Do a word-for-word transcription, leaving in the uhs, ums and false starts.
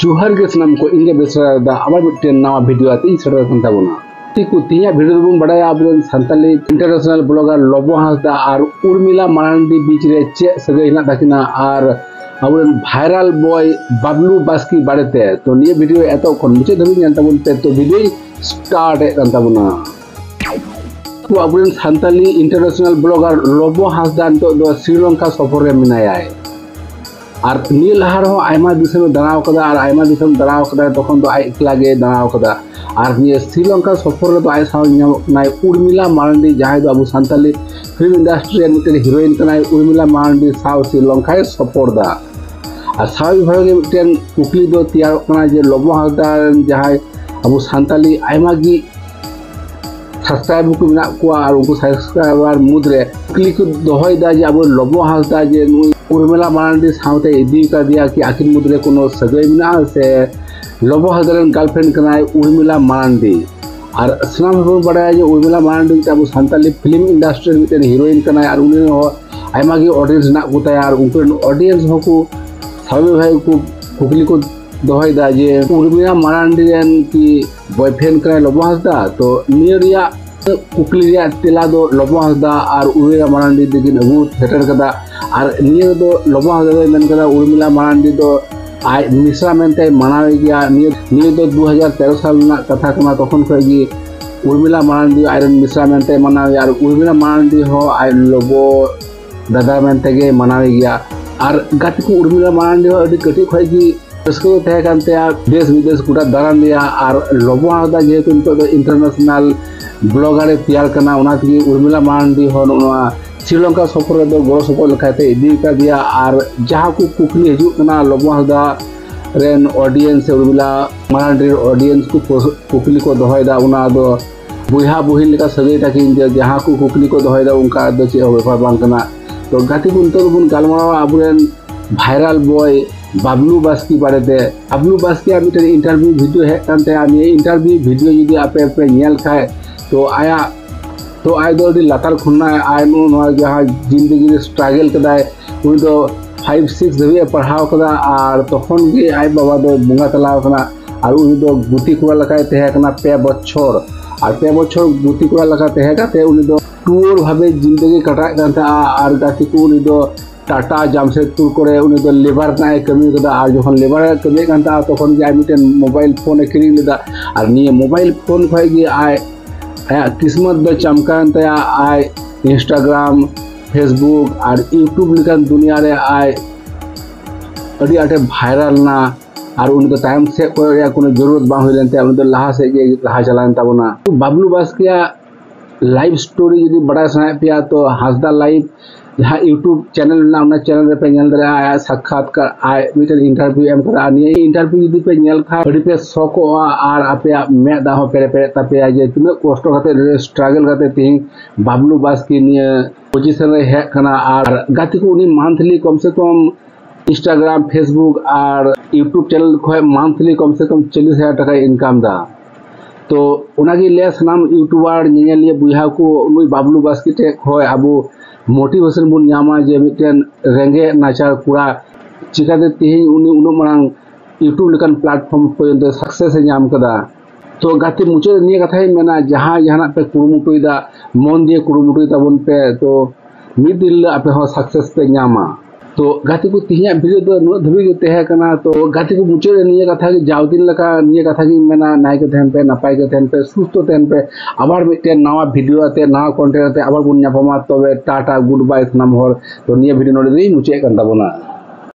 জোহার গেছিলাম ইংগে বেসরা আবার নামা ভিডিও আছে সেটা থাকবো না। তিন ভিডিও বন বাড়ায় আবরণ সান্তালি ইন্টারন্যাশনাল ব্লগার লবা হাসদা আর উর্মিলা মারান্ডি বীচ রে চেক সগাই হেনা তাকিনা আর আবরণ ভাইরাল বয় বাবলু বাস্কি বাড়িতে। তো নিয়ে ভিডিও এতক্ষণ মুছে ধরে নিয়ে আনতাম বলতে তো ভিডিও স্টার্ট আনতাম না। তো আবরণ সান্তালি ইন্টারন্যাশনাল ব্লগার লবা হাসদা নিতোগ দো শ্রীলঙ্কা সফরে মেনায়ায়। আর নিয়ে লাহার হো আইমা দিশামে দাঁড়াও কাদা আর আইমা দিশামে দাঁড়াও কাদা তখন তো আই একলাগে দাঁড়াও কাদা। আর নিয়ে শ্রীলঙ্কা সফরে তো আয় সাহস নাই উর্মিলা মারান্ডি যাহাই আবু সান্তালি ফিল্ম ইন্ডাস্ট্রি মিটে হিরোইন কানাই উর্মিলা মারান্ডি সাউ শ্রীলঙ্কায় সফর দা। আর স্বাভাবিকভাবে মিটেন কুকলি দো তৈয়ার কানা যে লবা হাসদা যাহাই আবু সান্তালি আইমা গি সাবস্ক্রাইব কো মেনা কোয়া আর উনকু সাবস্ক্রাইবার মুদরে ক্লিক দহয়দা যে আবু লবা হাসদা যে উর্মিলা মারান্ডি সাথে ইদি কা দিয়া কি আখির মুদরে কোনো সগাই মেনা সে লবা হাসদার গার্লফ্রেন্ড কানাই উর্মিলা মারান্ডি। আর সালাম হবন বাড়ায় যে উর্মিলা মারান্ডি আবু সান্তালি ফিল্ম ইন্ডাস্ট্রির মিটেন হিরোইন কানাই আর উনি আইমা গি অডিয়েন্স না কোতায় আর উনকু অডিয়েন্স হকু সাবে ভাই কো কুকলি কো দহয়দা যে উর্মিলা মারান্ডি এন কি বয়ফ্রেন্ড কানাই লবা হাসদা। তো নিয়রিয়া কুকলি রিয়ার তেলা দো লবা হাসদা আর উর্মিলা মারান্ডি দিকে আবু সেটার কাদা। আর নিয়ে দো লবা হাসদা মেন কাদা উর্মিলা মারান্ডি দো আজ মিশ্রা মেনতে মানায় গিয়া নিয়ে দো দু হাজার তেরো সাল কথা কানা তখন খোঁজ গিয়ে উর্মিলা মারান্ডি আয়রন মিশ্রা মেনতে মানায় আর উর্মিলা মারান্ডি হ আয় লবো দাদা মেনতে মানায় গিয়া। আর গাতে কো উর্মিলা মারান্ডি হ আদি কাটি খোঁজ গিয়ে রেস্কো থাকে কানতে দেশ বিদেশ গোটা দাঁড়ান দিয়া। আর লবা হাসদা যেহেতু নিতোগ ইন্টারন্যাশনাল ব্লগারে তৈয়ার কানা ওনা থেকে উর্মিলা মারান্ডি হ নোয়া শ্রীলঙ্কা সফরে গড় সপোর্ট লেখাতে ইদি কাদিয়া। আর যাহা কো কুকলি হিজুগ কানা লবা হাসদা রেন অডিয়েন্স সে উর্মিলা মারান্ডির অডিয়েন্স কো কুকলি কো দহয়দা ওনা দো বুইহা বুহিন লেখা সগাই তাকিন যে যাহা কো কুকলি কো দহয়দা উনকা দো চেদ হো ব্যাপার বাং কানা। তো গাতি কো নিতোগ বন গালমারাওয়া আবরেন ভাইরাল বয় বাবলু বাস্কি বাড়িতে। বাবলু বাস্কি আর মিটেন ইন্টারভিউ ভিডিও হেজ কানতে আর নিয়ে ইন্টারভিউ ভিডিও যদি আপে আপে নেল খায় তো আয়া তো আয় দো আদি লাতার খুলনা আয় যাহা জিন্দগি স্ট্রাগল কাদায় উনি তো ফাইভ সিক্স ধরে পড়াও কাদা। আর তখন গে আয় বাবা দো বঙ্গা চালাও কানা আর উনি তো গুটি কোয়া লেখায় তেহে কানা পে বছর আর পে বছর গুটি কোয়া লেখা তেহে কাতে উনি তো টুর ভাবে জিন্দগি কাটায় কান তা। আর গাছি কো উনি তো টাটা জামশেদপুর করে উনি তো লেবার নাই কামি কাদা। আর যখন লেবার কামি কান তা তখন গে আয় মিটেন মোবাইল ফোনে কিনিং লেদা আর নিয়ে মোবাইল ফোন খোয় গিয়ে আয় আয়া কিসমত দো চমকান তায়া আয় ইনস্টাগ্রাম ফেসবুক আর ইউটিউব লেখান দুনিয়ারে আয় আদি আটে ভাইরাল না। আর উনি তো টাইম সে করে কোনো জরুরত বাং হইলেন তাই উনি তো লাহা সে গিয়ে লাহা চালান তাবো না। বাবলু বাস্কিয়া লাইভ স্টোরি যদি বাড়ায় সানায় পেয়া তো হাসদা লাইভ যাহা ইউটিউব চ্যানেল না ওনার চ্যানেল রে পে নেল দরে আয়া সাক্ষাৎকার আয় মিটেন ইন্টারভিউ এম করে আর নিয়ে ইন্টারভিউ যদি পে নেল খা আদি পে সকোয়া আর আপে মেদ দাহ পেরে পেরে তাপে আয় যে তুমি কষ্ট করতে স্ট্রাগল করতে তিন বাবলু বাস্কি নিয়ে পজিশন রে হে কানা। আর গাতি কো উনি মান্থলি কমসে কম ইনস্টাগ্রাম ফেসবুক আর ইউটিউব চ্যানেল খয় মান্থলি কমসে কম চল্লিশ হাজার টাকা ইনকাম দা। তো ওনাকে লে সানাম ইউটিউবার নিয়ে বুঝা কো উনি বাবলু বাস্কি ঠে খয় আবু মোটিভেশন বন নামা যে মিটেন রেঙ্গে নাচার কুড়া চিকাতে তেহিন উনি উনো মারাং ইউটিউব লেখান প্ল্যাটফর্ম পর্যন্ত সাকসেস এ নাম কাদা। তো গাতি মুচে নিয়ে কথাই মেনা যাহা যাহানা পে কুড়ুমুটুইদা মন দিয়ে কুড়ুমুটুই তাবন পে তো মিদ দিল আপে হ সাকসেস পে নামা। তো গাতি কো তিহিয়া ভিডিও তো নো ধবি গে তেহে কানা। তো গাতি কো মুচে নিয়ে কথা যে যাওদিন লেখা নিয়ে কথা কি মেনা নাই কে তেন পে নাপাই কে তেন পে সুস্থ তেন পে আবার মিটেন নাওয়া ভিডিও আতে নাওয়া কন্টেন্ট আতে আবার বুন নাপামা তবে টাটা গুড বাই নাম হর। তো নিয়ে ভিডিও নড়ে দেই মুচে কান তাবনা।